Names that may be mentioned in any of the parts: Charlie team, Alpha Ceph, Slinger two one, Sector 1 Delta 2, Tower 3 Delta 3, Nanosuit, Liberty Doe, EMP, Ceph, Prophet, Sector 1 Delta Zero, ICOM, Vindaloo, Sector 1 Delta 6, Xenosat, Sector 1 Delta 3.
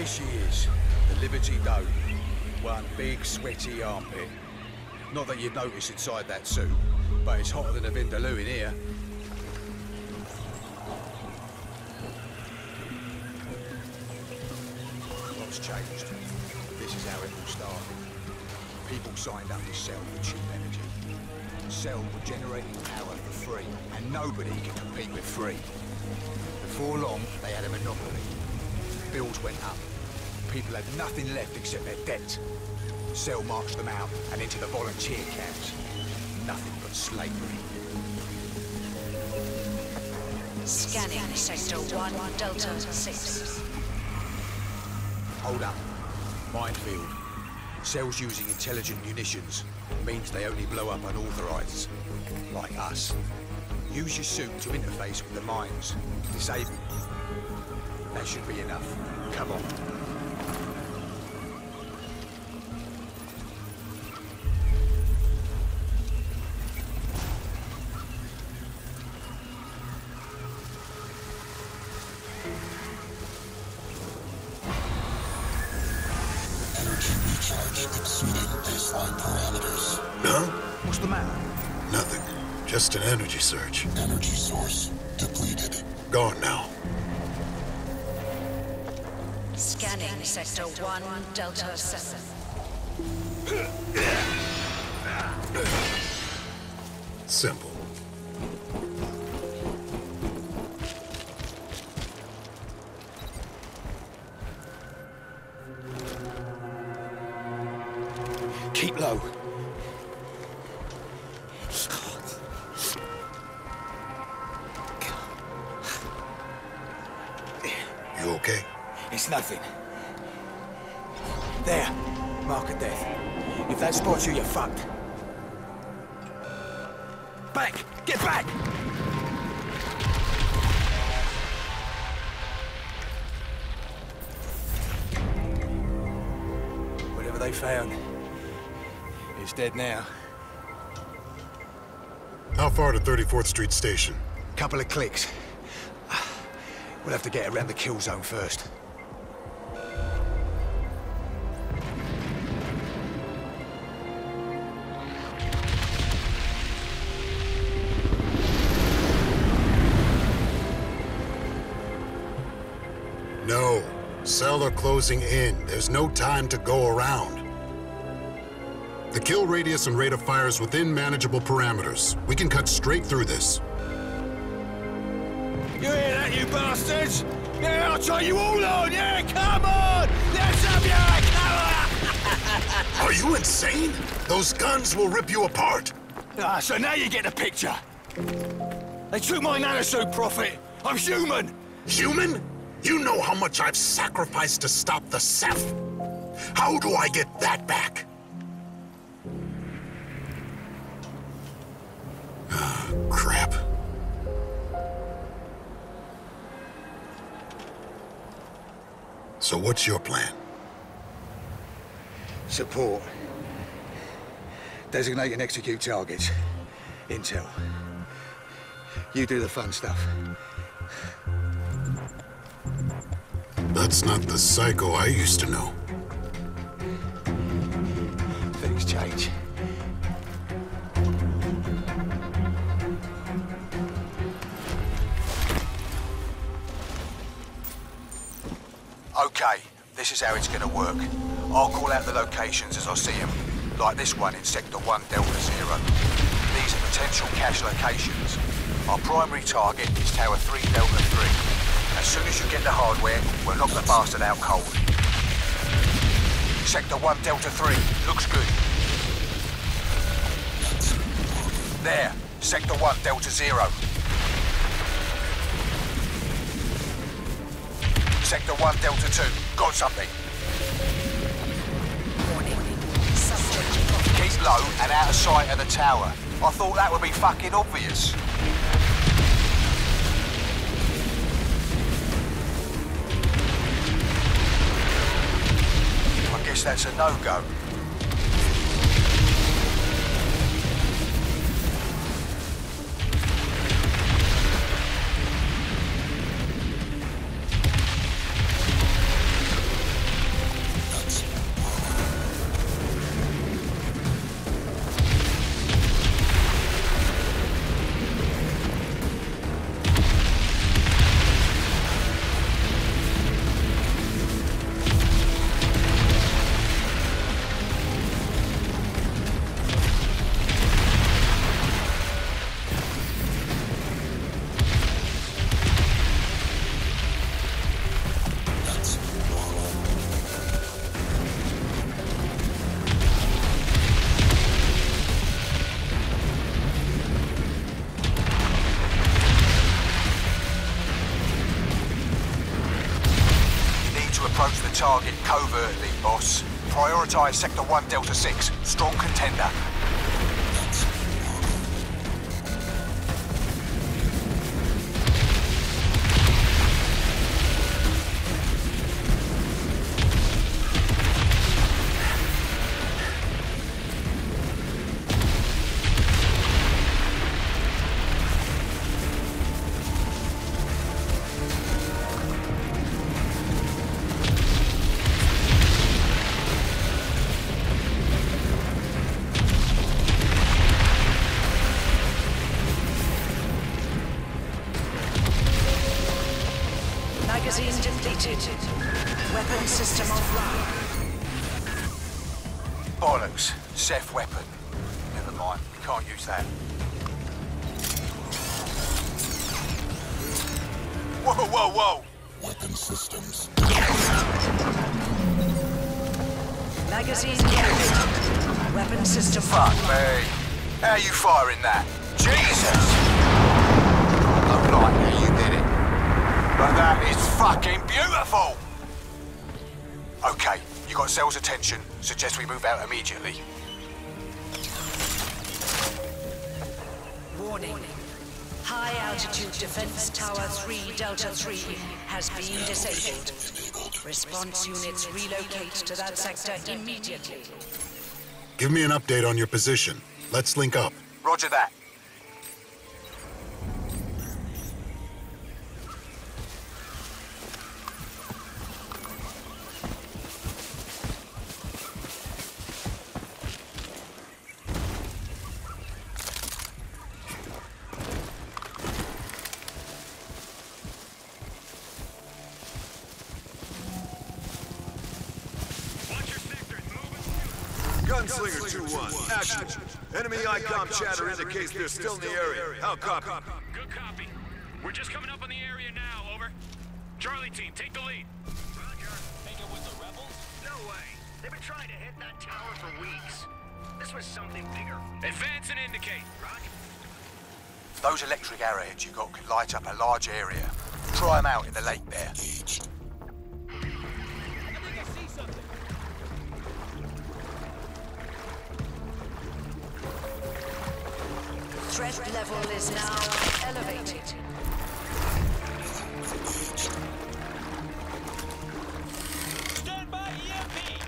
There she is, the Liberty Doe. One big sweaty armpit. Not that you'd notice inside that suit, but it's hotter than a Vindaloo in here. What's changed? This is how it all started. People signed up to sell for cheap energy. Sell were generating power for free, and nobody could compete with free. Before long, they had a monopoly. Bills went up. People had nothing left except their debt. Cell marched them out and into the volunteer camps. Nothing but slavery. Scanning Sector 1 Delta 6. Hold up. Minefield. Cells using intelligent munitions means they only blow up unauthorized. Like us. Use your suit to interface with the mines. Disable. That should be enough. Come on. Just an energy surge. Energy source depleted. Gone now. Scanning Sector 1 Delta 7. Simple. Keep low. Nothing. There. Mark of death. If that spots you, you're fucked. Back! Get back! Whatever they found, it's dead now. How far to 34th Street Station? Couple of clicks. We'll have to get around the kill zone first. Cell are closing in. There's no time to go around. The kill radius and rate of fire is within manageable parameters. We can cut straight through this. You hear that, you bastards? Yeah, I'll try you all on! Yeah, come on! Let's have your cover! Are you insane? Those guns will rip you apart. Ah, so now you get the picture. They took my nanosuit, Prophet. I'm human. Human? You know how much I've sacrificed to stop the Ceph. How do I get that back? Crap. So what's your plan? Support. Designate and execute targets. Intel. You do the fun stuff. That's not the psycho I used to know. Things change. Okay, this is how it's gonna work. I'll call out the locations as I see them. Like this one in Sector 1 Delta 0. These are potential cache locations. Our primary target is Tower 3 Delta 3. As soon as you get the hardware, we'll knock the bastard out cold. Sector 1 Delta 3, looks good. There, Sector 1 Delta 0. Sector 1 Delta 2, got something. Keep low and out of sight of the tower. I thought that would be fucking obvious. That's a no-go. target covertly, boss. Prioritize Sector 1 Delta 6. Strong contender. Magazine depleted. Weapon system offline. Bollocks. Ceph weapon. Never mind. We can't use that. Whoa, whoa, whoa! Weapon systems. Magazine depleted. Weapon system offline. Fuck me. How are you firing that? Jesus! I'm blind. But that is fucking beautiful! Okay, you got Cell's attention. Suggest we move out immediately. Warning. High altitude defense tower 3 Delta 3 has been disabled. Response units relocate to that sector immediately. Give me an update on your position. Let's link up. Roger that. Slinger 2-1, action. Enemy ICOM chatter indicates they're still in the area. How copy? Good copy. We're just coming up on the area now, over. Charlie team, take the lead. Roger. Make it with the rebels? No way. They've been trying to hit that tower for weeks. This was something bigger. Advance and indicate. Roger. Those electric arrowheads you got could light up a large area. Try them out in the lake there. Threat level is now elevated. Stand by EMP!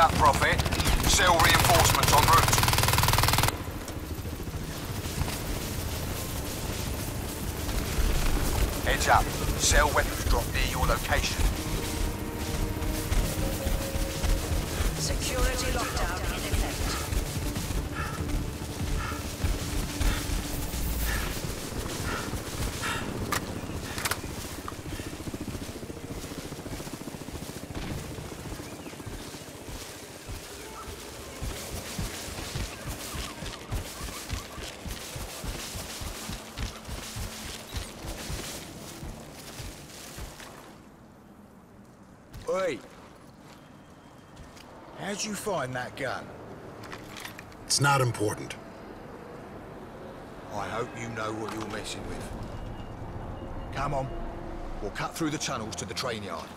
Up, Prophet. Cell reinforcements en route. Heads up. Cell weapons drop near your location. Security lockdown in Oi! How'd you find that gun? It's not important. I hope you know what you're messing with. Come on. We'll cut through the tunnels to the train yard.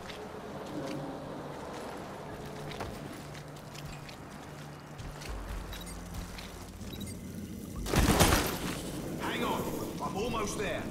Hang on. I'm almost there.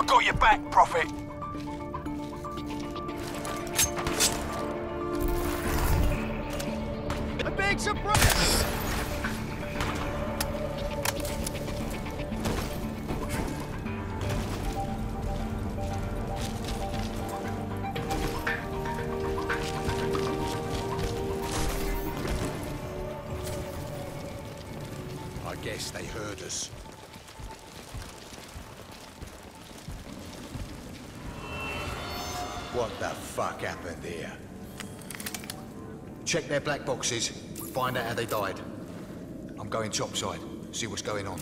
I got your back, Prophet. A big surprise! I guess they heard us. What the fuck happened here? Check their black boxes, find out how they died. I'm going topside, see what's going on.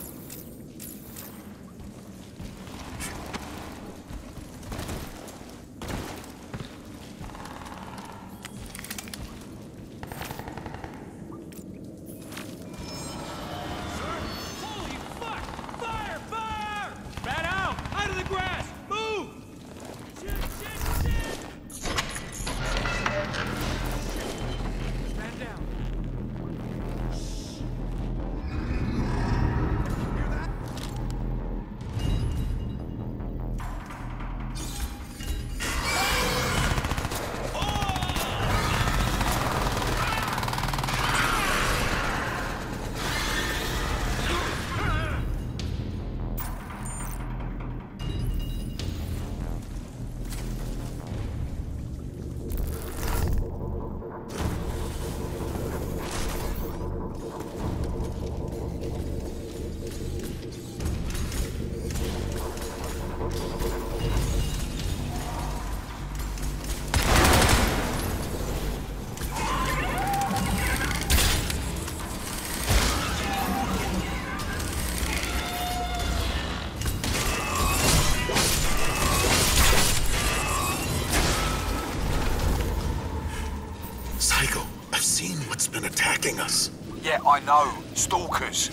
Yeah, I know. Stalkers.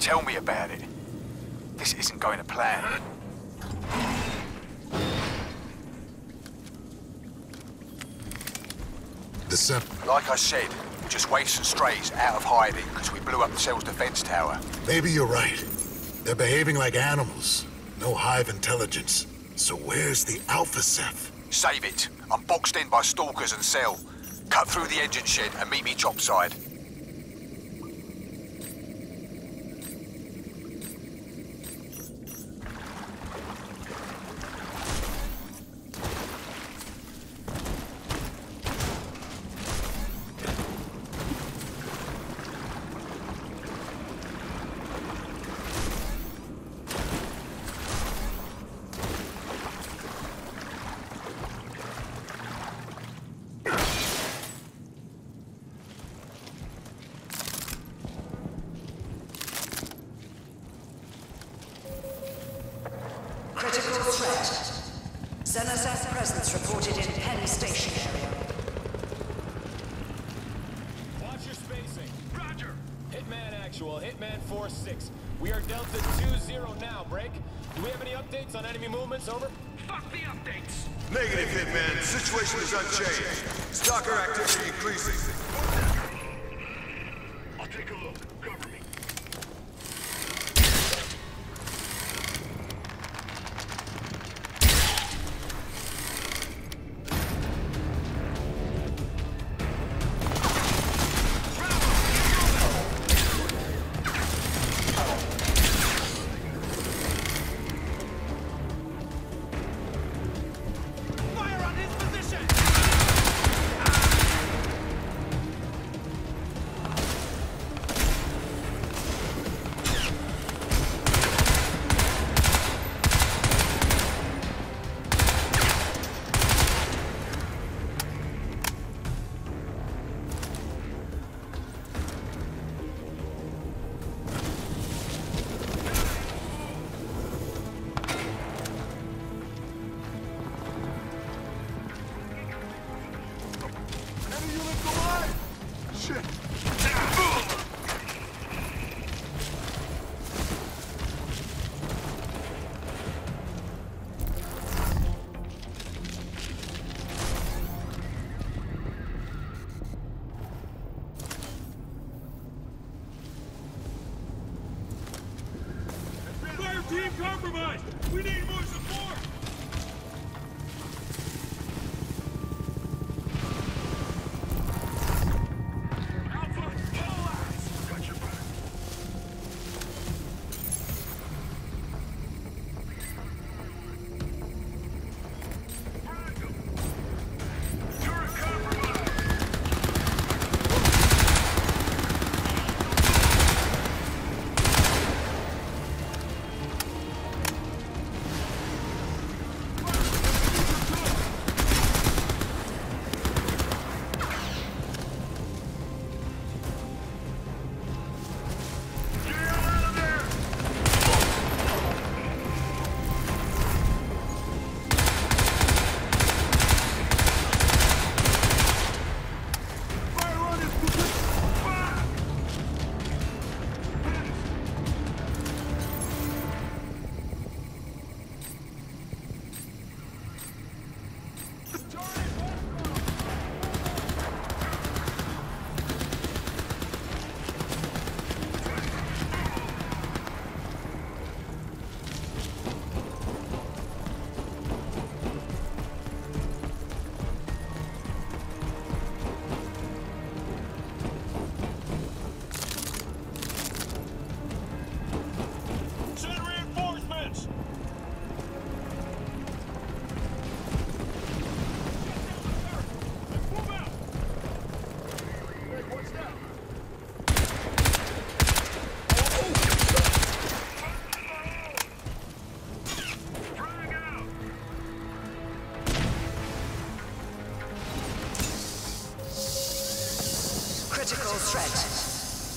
Tell me about it. This isn't going to plan. The Ceph. Like I said, just waifs and strays out of hiding because we blew up the cell's defense tower. Maybe you're right. They're behaving like animals. No hive intelligence. So where's the Alpha Ceph? Save it. I'm boxed in by stalkers and cell. Cut through the engine shed and meet me topside. Hitman 4-6. We are Delta 2-0 now, break. Do we have any updates on enemy movements, over? Fuck the updates! Negative, Hitman. Situation is unchanged. Stalker activity increases. I'll take a look. Cover me. Team compromised! We need more support!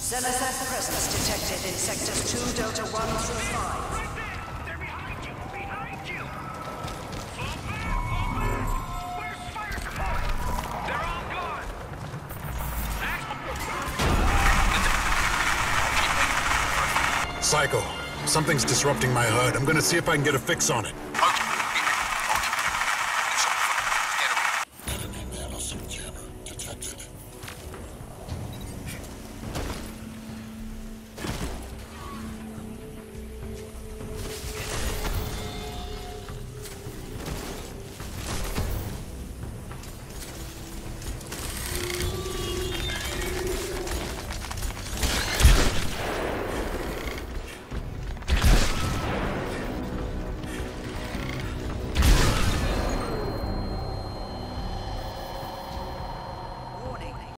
Xenosat presence detected in Sectors 2 Delta 1 through 5. Right there! They're behind you! Behind you! Fall back! Fall back! Where's fire support? They're all gone! Psycho, something's disrupting my herd. I'm gonna see if I can get a fix on it.